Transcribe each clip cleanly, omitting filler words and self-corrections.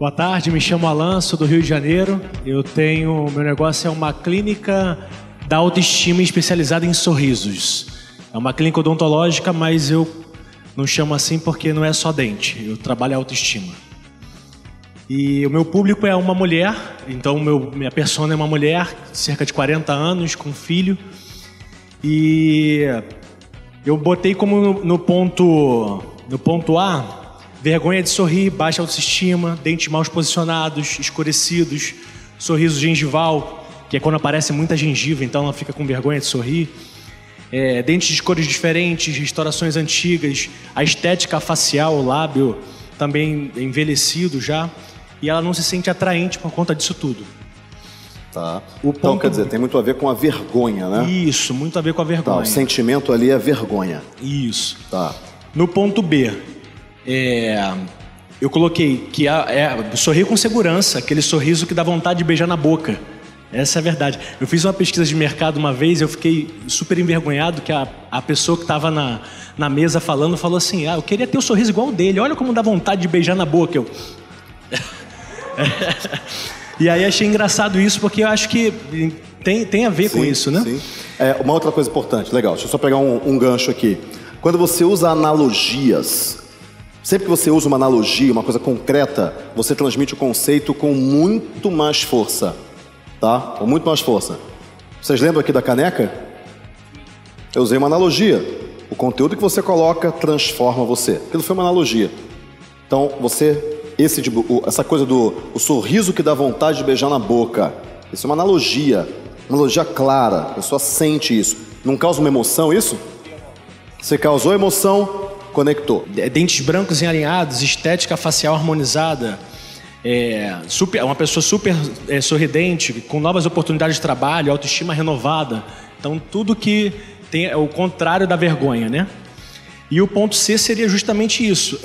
Boa tarde, me chamo Alan, sou do Rio de Janeiro. Meu negócio é uma clínica da autoestima especializada em sorrisos. É uma clínica odontológica, mas eu não chamo assim porque não é só dente, eu trabalho a autoestima. E o meu público é uma mulher, então minha persona é uma mulher, cerca de 40 anos, com filho. E eu botei como no ponto A: vergonha de sorrir, baixa autoestima, dentes mal posicionados, escurecidos, sorriso gengival, que é quando aparece muita gengiva, então ela fica com vergonha de sorrir. Dentes de cores diferentes, restaurações antigas, a estética facial, o lábio também envelhecido já, e ela não se sente atraente por conta disso tudo. Tá. Então, quer dizer, tem muito a ver com a vergonha, né? Isso, muito a ver com a vergonha. Tá, o sentimento ali é vergonha. Isso. Tá. No ponto B, eu coloquei que sorrir com segurança, aquele sorriso que dá vontade de beijar na boca. Essa é a verdade. Eu fiz uma pesquisa de mercado uma vez, eu fiquei super envergonhado que a pessoa que estava na mesa falando falou assim: ah, eu queria ter um sorriso igual o dele, olha como dá vontade de beijar na boca. E aí achei engraçado isso, porque eu acho que tem a ver com isso, né? Sim. Uma outra coisa importante, legal, deixa eu só pegar um gancho aqui. Quando você usa analogias, sempre que você usa uma analogia, uma coisa concreta, você transmite o conceito com muito mais força, tá? Com muito mais força. Vocês lembram aqui da caneca? Eu usei uma analogia. O conteúdo que você coloca transforma você. Aquilo foi uma analogia. Então, essa coisa do sorriso que dá vontade de beijar na boca, isso é uma analogia clara. A pessoa sente isso. Não causa uma emoção isso? Você causou emoção, conectou. Dentes brancos e alinhados, estética facial harmonizada, uma pessoa super sorridente, com novas oportunidades de trabalho, autoestima renovada. Então, tudo que tem é o contrário da vergonha, né? E o ponto C seria justamente isso.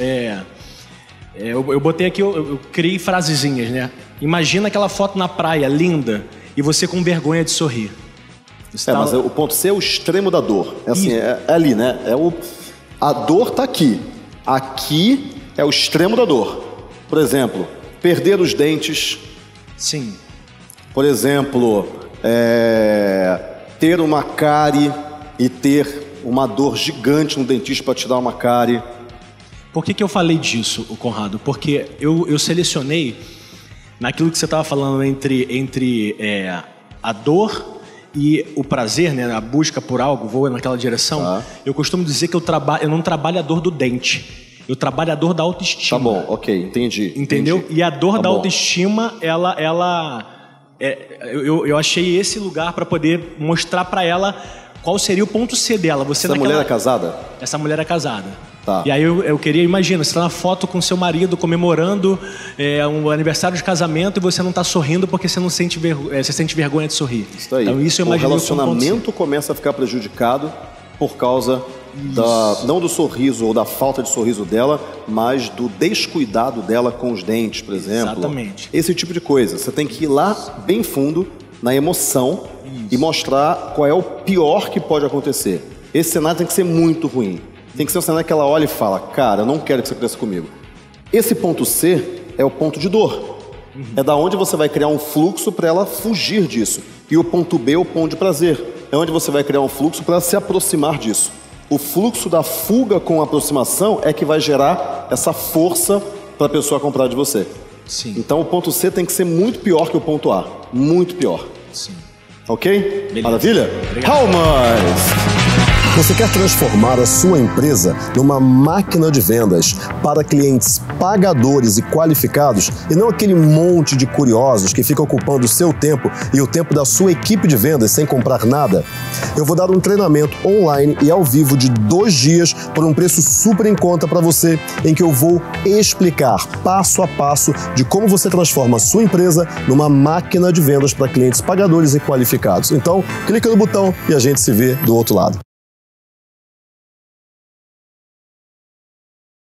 Eu botei aqui, eu criei frasezinhas, né? Imagina aquela foto na praia, linda, e você com vergonha de sorrir. Mas o ponto C é o extremo da dor. É assim, é ali, né? A dor está aqui. Aqui é o extremo da dor. Por exemplo, perder os dentes. Sim. Por exemplo, ter uma cárie e ter uma dor gigante no dentista para tirar uma cárie. Por que eu falei disso, Conrado? Porque eu selecionei naquilo que você estava falando entre a dor e o prazer, né, a busca por algo, vou naquela direção. Tá. Eu costumo dizer que eu não trabalho a dor do dente, eu trabalho a dor da autoestima. Tá bom, ok, entendi. Entendeu? Entendi. E a dor da autoestima, eu achei esse lugar para poder mostrar para ela qual seria o ponto C dela. Mulher é casada? Essa mulher é casada. Tá. E aí imagina, você está na foto com seu marido comemorando um aniversário de casamento e você não está sorrindo porque você não sente você sente vergonha de sorrir. Isso aí. Então, o relacionamento começa a ficar prejudicado por causa não do sorriso ou da falta de sorriso dela, mas do descuidado dela com os dentes, por exemplo. Exatamente. Esse tipo de coisa. Você tem que ir lá bem fundo na emoção e mostrar qual é o pior que pode acontecer. Esse cenário tem que ser muito ruim. Tem que ser um cenário que ela olha e fala: cara, eu não quero que você cresça comigo. Esse ponto C é o ponto de dor. Uhum. É da onde você vai criar um fluxo para ela fugir disso. E o ponto B é o ponto de prazer. É onde você vai criar um fluxo para ela se aproximar disso. O fluxo da fuga com a aproximação é que vai gerar essa força para a pessoa comprar de você. Sim. Então o ponto C tem que ser muito pior que o ponto A. Muito pior. Sim. Ok? Beleza. Maravilha? Palmas! Você quer transformar a sua empresa numa máquina de vendas para clientes pagadores e qualificados e não aquele monte de curiosos que fica ocupando o seu tempo e o tempo da sua equipe de vendas sem comprar nada? Eu vou dar um treinamento online e ao vivo de 2 dias por um preço super em conta para você, em que eu vou explicar passo a passo de como você transforma a sua empresa numa máquina de vendas para clientes pagadores e qualificados. Então, clica no botão e a gente se vê do outro lado.